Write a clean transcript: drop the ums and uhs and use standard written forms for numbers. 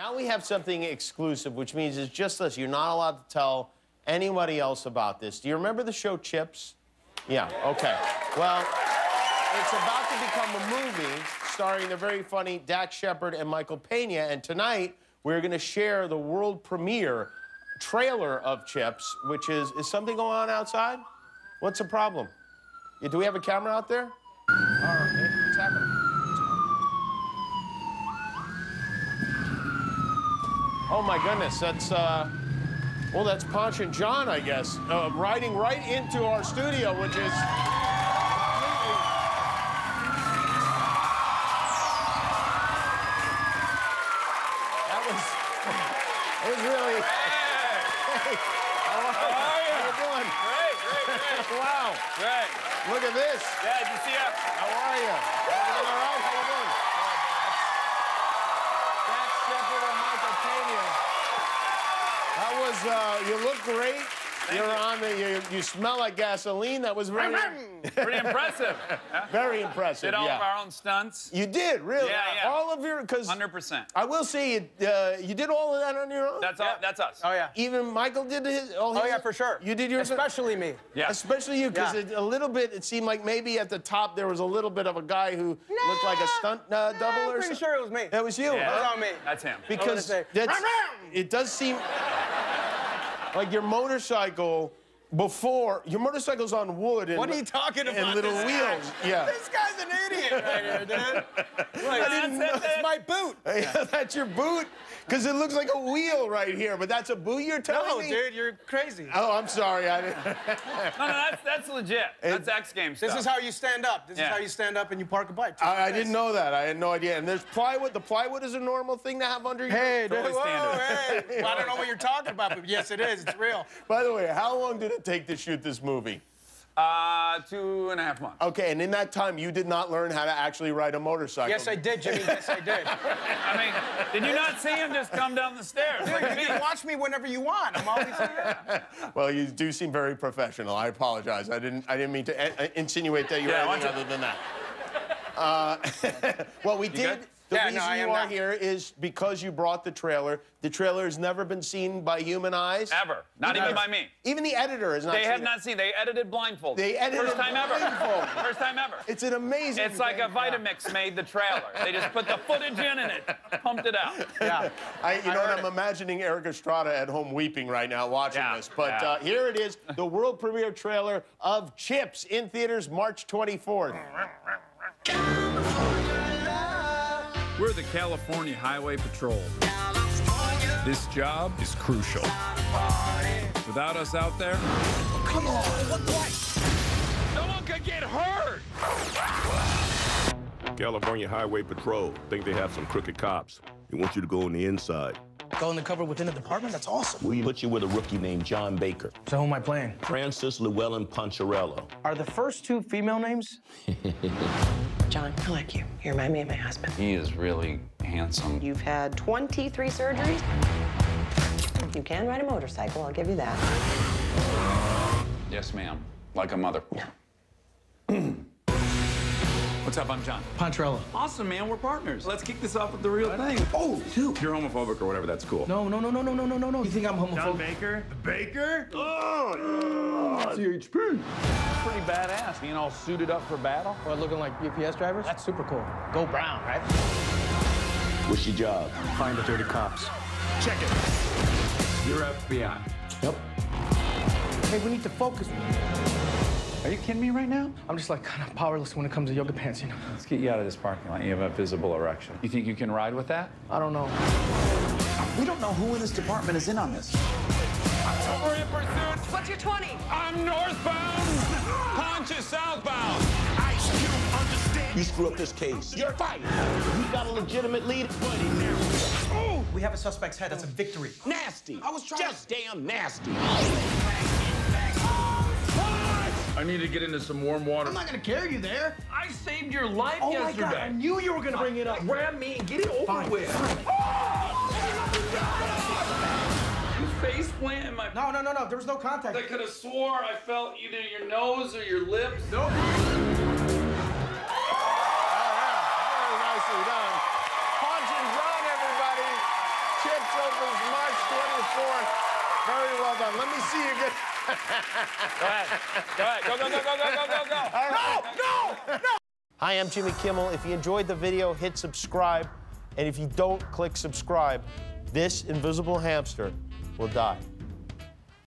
Now we have something exclusive, which means it's just us. You're not allowed to tell anybody else about this. Do you remember the show Chips? Yeah, okay. Well, it's about to become a movie starring the very funny Dax Shepard and Michael Pena, and tonight we're going to share the world premiere trailer of Chips, which is something going on outside? What's the problem? Do we have a camera out there? All right, maybe it's happening. Oh my goodness, that's, well, that's Ponch and Jon, I guess, riding right into our studio, which is... It was really... Hey! How are you? Great. Wow. Great. Look at this. Yeah, did you see that? How are you? Everything all right? How you doing? Dax Shepard and Michael Pena. That was, you look great. You smell like gasoline. That was very... Pretty impressive. Huh? Very impressive, did all of our own stunts. You did, really? Yeah. All of your... 100%. I will say, you did all of that on your own? That's all. That's us. Oh, yeah. Even Michael did his... Oh, yeah, for sure. You did yours? Especially me. Yeah. Especially you, because a little bit, it seemed like maybe at the top there was a little bit of a guy who looked like a stunt double or something. I'm pretty sure it was me. That was you. Yeah. That was on me. That's him. Because that's... It does seem... Like your motorcycle, before your motorcycle's on wood and what are you talking about? And little wheels. Yeah. This guy's an idiot right here, dude. Like, that's my boot. Yeah, that's your boot, because it looks like a wheel right here. But that's a boot you're telling me? No, dude, you're crazy. Oh, I'm sorry. I didn't. No, that's legit. That's X Games stuff. This is how you stand up. This is how you stand up and you park a bike. I didn't know that. I had no idea. And there's plywood. The plywood is a normal thing to have under your... Hey, dude. Totally hey. Well, I don't know what you're talking about, but yes, it is. It's real. By the way, how long did it take to shoot this movie? 2.5 months. Okay, and in that time, you did not learn how to actually ride a motorcycle. Yes, I did, Jimmy. Yes, I did. I mean, did you not see him just come down the stairs? Dude, like you can watch me whenever you want. I'm always here. Well, you do seem very professional. I apologize. I didn't mean to insinuate that you were anything other than that. Well, we did. The reason you are here is because you brought the trailer. The trailer has never been seen by human eyes. Ever. Not even by me. Even the editor has not seen it. They have not seen it. They edited blindfolded. They edited blindfolded. First time ever. It's an amazing... It's like a Vitamix made the trailer. They just put the footage in and it pumped it out. Yeah. You know what? I'm imagining Eric Estrada at home weeping right now watching this. But here it is, the world premiere trailer of Chips in theaters March 24th. We're the California Highway Patrol. California. This job is crucial. Without us out there, come on, what? No one could get hurt. California Highway Patrol think they have some crooked cops. They want you to go on the inside. Go undercover within the department? That's awesome. We put you with a rookie named Jon Baker. So who am I playing? Francis Llewellyn Poncherello. Are the first two female names? Jon, I like you. You remind me of my husband. He is really handsome. You've had 23 surgeries. You can ride a motorcycle, I'll give you that. Yes, ma'am. Like a mother. No. What's up? I'm Jon. Poncherello. Awesome, man. We're partners. Let's kick this off with the real thing. Oh, dude. You're homophobic or whatever. That's cool. No. You think I'm homophobic? Jon Baker? The Baker? Oh, CHP. Pretty badass. Being all suited up for battle. What, looking like UPS drivers? That's super cool. Go brown, right? What's your job? Find the dirty cops. Check it. You're FBI. Yep. Hey, we need to focus. Are you kidding me right now? I'm just like kind of powerless when it comes to yoga pants, you know? Let's get you out of this parking lot. You have a visible erection. You think you can ride with that? I don't know. We don't know who in this department is in on this. We're in pursuit. What's your 20? I'm northbound. Ponch is southbound. Ice Cube, understand? You screw up this case. You're fired. You got a legitimate lead. Buddy, now. We have a suspect's head. That's a victory. Nasty. I was trying. Just damn nasty. I need to get into some warm water. I'm not gonna carry you there. I saved your life yesterday. Oh my God, I knew you were gonna bring it up. Grab me and get it over with. Oh! You face plant in my... No, there was no contact. I could have swore I felt either your nose or your lips. Nope. All right, very nicely done. Ponch and Jon, everybody. Chips opens March 24th. Very well done. Let me see you get... Go ahead. Go ahead. Go, go, go, go, go, go, go. No, no, no. Hi, I'm Jimmy Kimmel. If you enjoyed the video, hit subscribe. And if you don't, click subscribe. This invisible hamster will die.